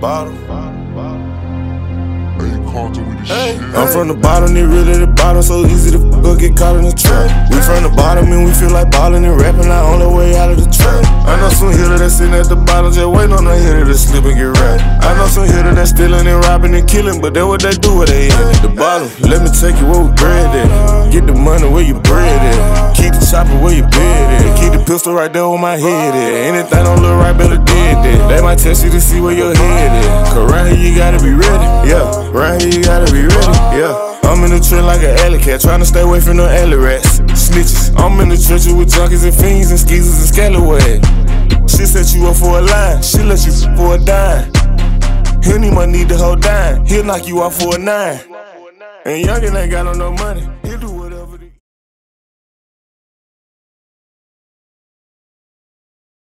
Bottom. I'm from the bottom, they really the bottom. So easy to go get caught in the trap. We from the bottom and we feel like ballin' and rappin'. Our only way out of the trap. I know some hitter that's sitting at the bottom, just waiting on the hitter to slip and get wrapped. I know some hitter that's stealing and robbing and killing, but that's what they do where they at. The bottom, let me take you where we bread at. Get the money where you bread at. Keep the chopper where you bed at. Keep the pistol right there where my head at. Anything don't look right, better dead that. They might test you to see where your head at. Cause right here you gotta be ready, yeah. Right here you gotta be ready, yeah. I'm in the trench like an alley cat, tryna stay away from no alley rats, snitches. I'm in the trenches with junkies and fiends and skeezers and scallywags. She set you up for a line, she let you for a dime. Henny might need the whole dime, he'll knock you out for a nine. And youngin' ain't got no money, he'll do